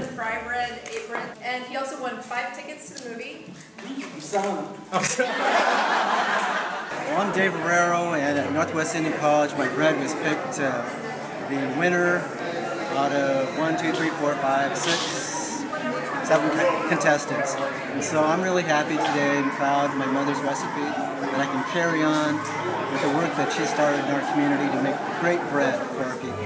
with fry bread, apron, and he also won 5 tickets to the movie. Well, I'm Dave Barrero, and at Northwest Indian College, my bread was picked the winner out of 1, 2, 3, 4, 5, 6, 7 contestants. And so I'm really happy today and proud of my mother's recipe that I can carry on with the work that she started in our community to make great bread for our people.